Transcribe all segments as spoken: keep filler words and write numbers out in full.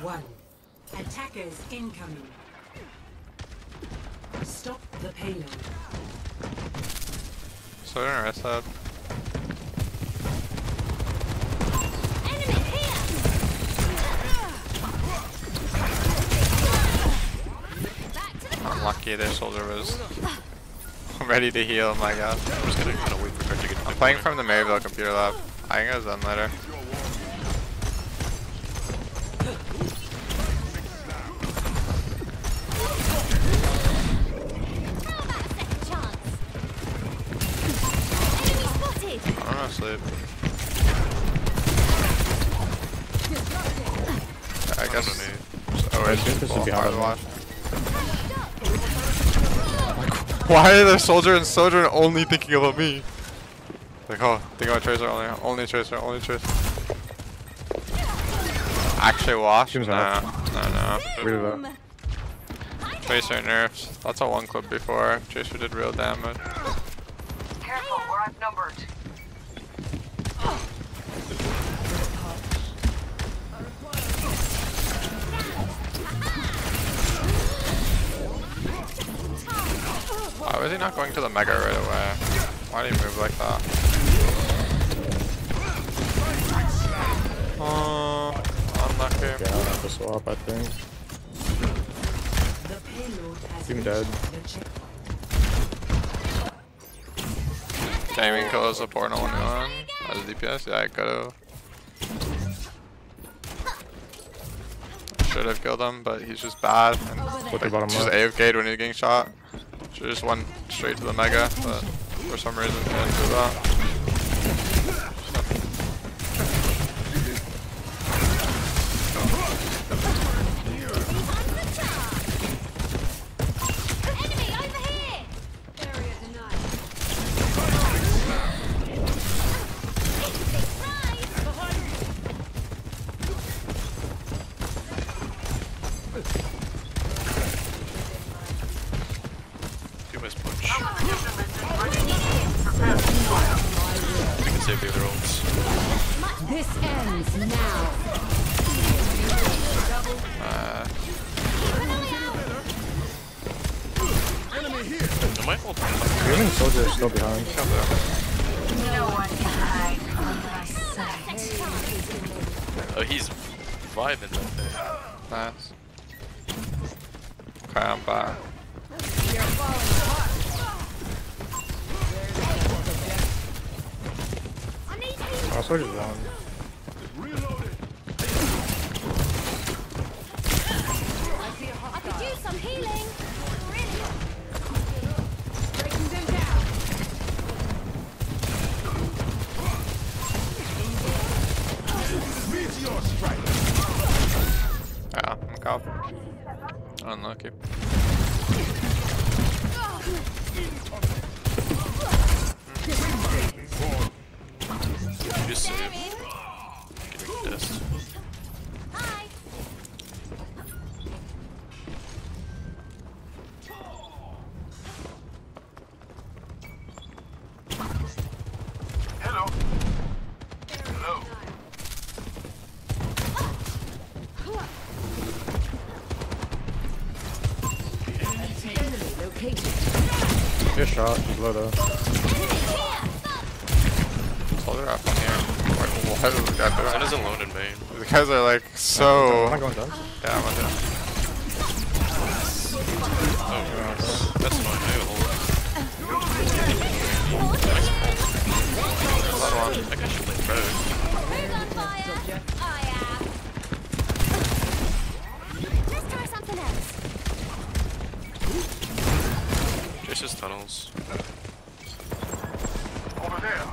one. Attackers incoming. Stop the payload. So I don't rest that. Lucky their soldier was ready to heal. My god, I'm just gonna kind of wait for her to get. I'm playing from the Maryville computer lab. I think I was done later. I'm not asleep. I guess. Oh wait, this is behind us. Why are the soldier and soldier only thinking about me? Like, oh, think about Tracer only, only Tracer, only Tracer. Actually, Wash? No, no, no. Tracer nerfs. That's a one clip before. Tracer did real damage. Careful, we're outnumbered. Why was he not going to the Mega right away? Why did he move like that? Oh, unlucky. Yeah, I'll have to swap, I think. Team dead. Can't even kill a support on one v one as a D P S? Yeah, I could've. Should have killed him, but he's just bad. And like, just A F K'd when he's getting shot. She just went straight to the Mega, but for some reason can't do that. Good shot, he's low though. Soldier up on here. Like, what is this guy doing? That is alone in main. The guys are like so. Am I going down? Yeah, I'm going down. Oh, gosh. That's fine, I will hold that. Another one. I guess you'll play both. Tunnels. Over there.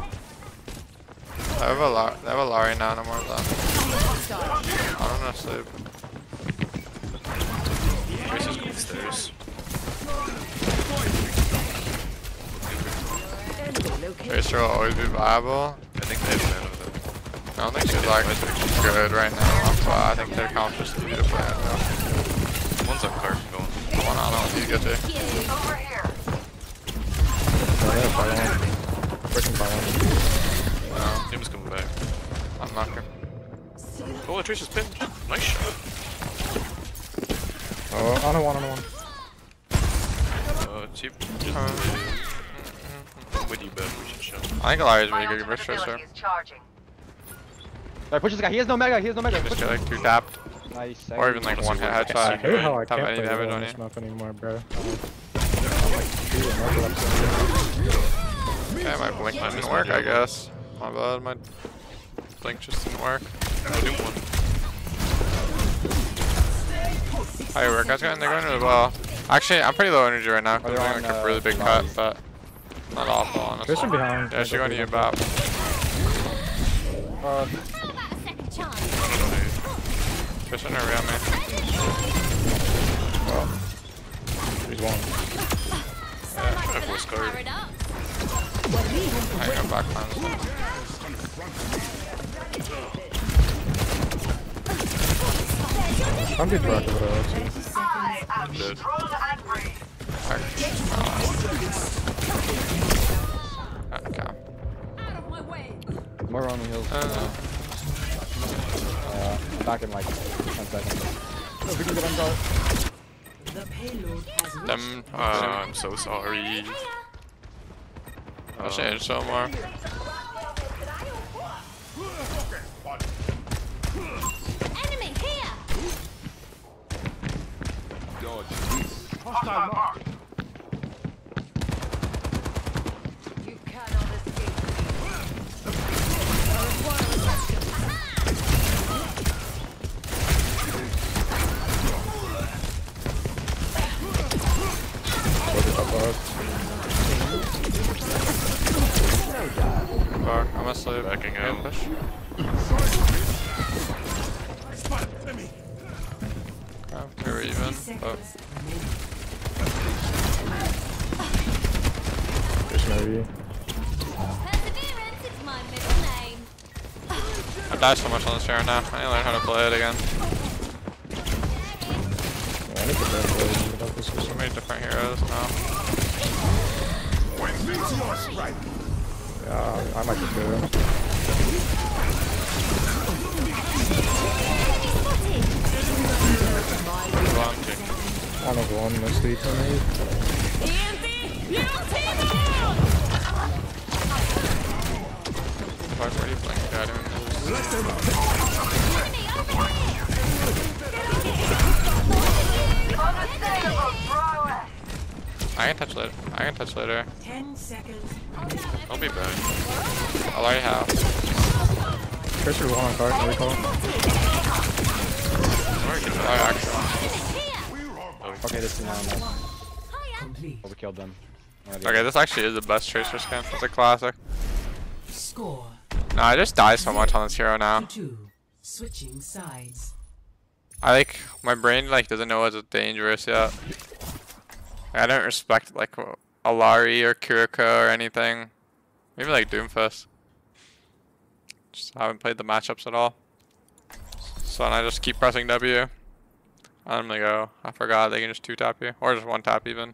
I have a Lari, I have a Lari now, no more of that. I don't know, sleep. Tracer's going upstairs. Tracer will always be viable. I think they've been over there. I don't think she's like good right now, but I think they're confident to be the plan now. One's up clear from going. The one I don't need to get to. I have fire hand. Freaking fire hand. Wow, team's coming back. I'm knocking. Oh, Tracer's pinned. Nice shot. Oh, on a one, on a one. Oh, cheap. With you, but we should show. I think Lari is really good versus Tracer. Alright, push this guy. He has no mega. He has no mega. Just get like two tapped. Nice. Or even like one hit headshot. I hate how I can't play on smoke anymore, bro. Okay, my blink didn't work, I guess. My bad, my blink just didn't work. I do one. Alright, we're guys going, they're going to the well. Actually, I'm pretty low energy right now because I'm doing like a really big cut, but not awful, honestly. Yeah, she's going to get bap. Uh, Fishing around me. Oh. He's one. Yeah, I have voice card. I am back on this. I'm getting back over there, actually. I'm dead. Oh. Okay. More on the hills. Uh, uh, back in like ten seconds. Oh, we can get on them. Uh, I'm so sorry. I'll change some more. Enemy here. Dodge. Hostile mark. You cannot escape. Fuck, I'm asleep. Backing out. Oh, we're even. Oh. There's no you. I died so much on this round now. I need to learn how to play it again. So many different heroes now. Yeah, I might just do it. One of one, most deep on me. Fuck, where are you playing? God, I don't know. I can touch later. I can touch later. ten seconds. I'll be back. I'll already have. Tracer was on guard, recall. Okay, this is not enough. We killed them. Okay, this actually is the best Tracer skin. It's a classic. Score. Nah, I just die so much on this hero now. Switching sides. I like my brain like doesn't know what's dangerous yet. Like, I don't respect like Illari or Kiriko or anything. Maybe like Doomfist. Just haven't played the matchups at all. So then I just keep pressing W. I'm gonna go. I forgot they can just two tap you or just one tap even.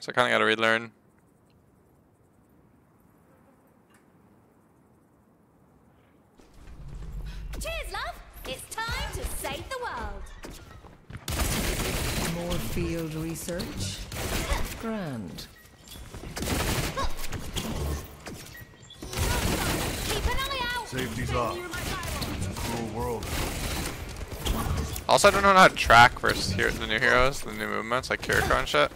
So I kind of got to relearn. Cheers, love! It's time to save the world. More field research. Grand. Keep an eye out. Safety's up. It's a cruel world. Also, I don't know how to track versus here the new heroes, the new movements like Kiriko and shit.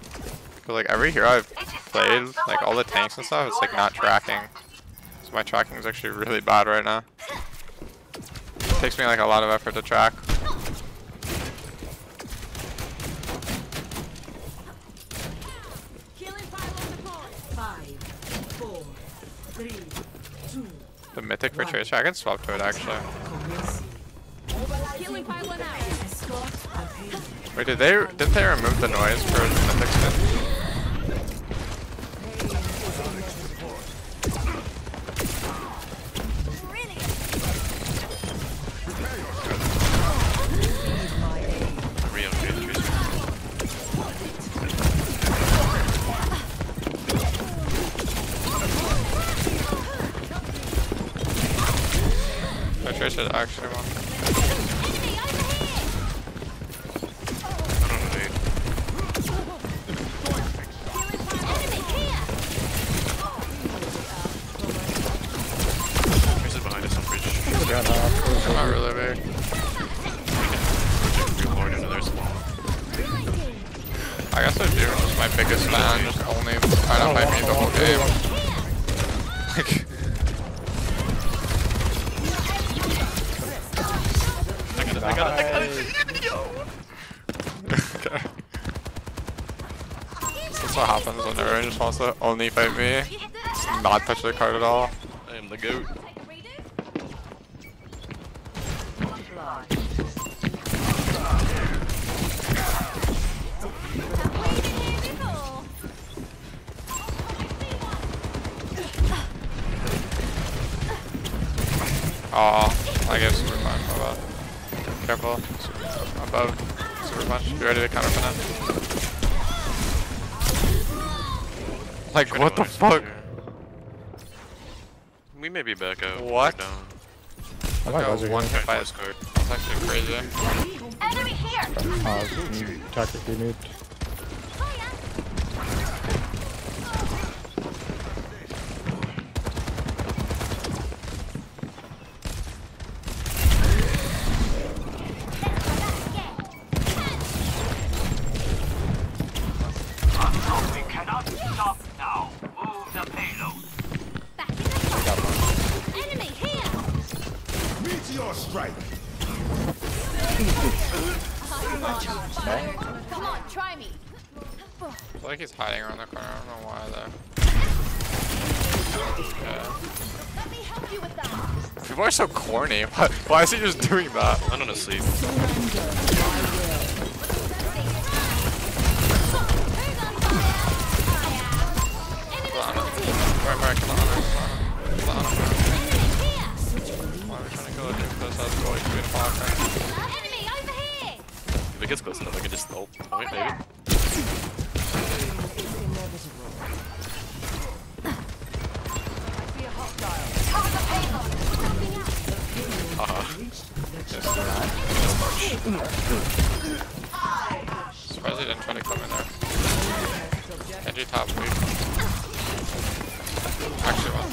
But like every hero I've played, like all the tanks and stuff, it's like not tracking. So my tracking is actually really bad right now. It takes me like a lot of effort to track. The mythic for Tracer, I can swap to it actually. Wait, did they did they remove the noise for the mythic skin? Real good. Tracer is actually one. Tracer's behind us on bridge. I'm not really big. I guess I do. Just my biggest fan, just only trying to fight me the whole game. I got it, I got it, I got it! Yo! Okay. That's what happens when everyone just wants to only fight me. Just not touch the card at all. I am the goat. Aw, I gave super punch, my bad. Careful, super, above, super punch. You ready to counter punish? Like, what the fuck? Here. We may be back up. What? I got one hit by a score. That's actually crazy. Enemy here! Uh, tactically need. He's hiding around the corner. I don't know why though. Let me help you with that. People are so corny. Why, why is he just doing that? I'm gonna sleep. Why are we trying to go a close ass boy? We're far. Enemy over here. If it gets close enough, I can just ult. Wait, maybe. Surprised he didn't try to come in there. Kenji top weak. Actually one.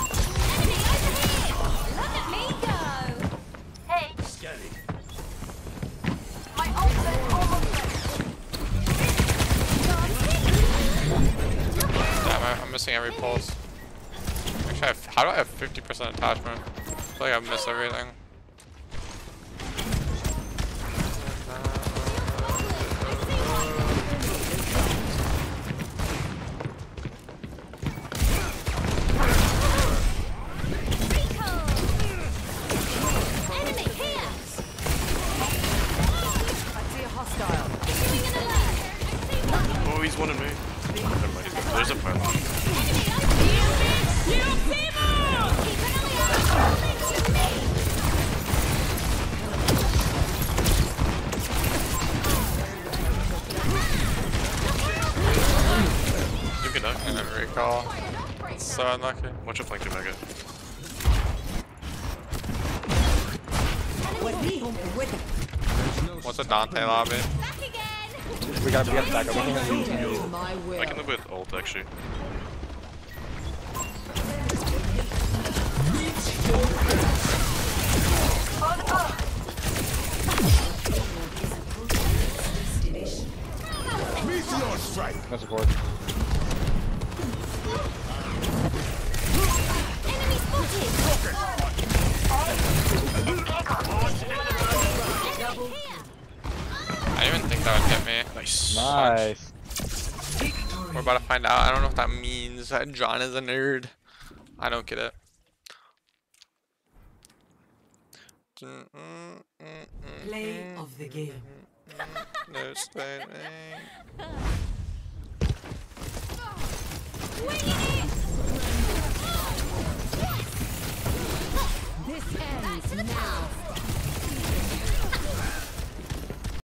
Damn, I'm missing every pulse. Actually, I have, how do I have fifty percent attachment? I feel like I've missed everything. So unlucky. Watch your flank, Mega. What's a DANTEH lobby? We gotta be at the back. I can live with ult actually. That's a board. I didn't even think that would get me. Nice. Nice. We're about to find out. I don't know what that means. John is a nerd. I don't get it. Play of the game. No statement. This ends now.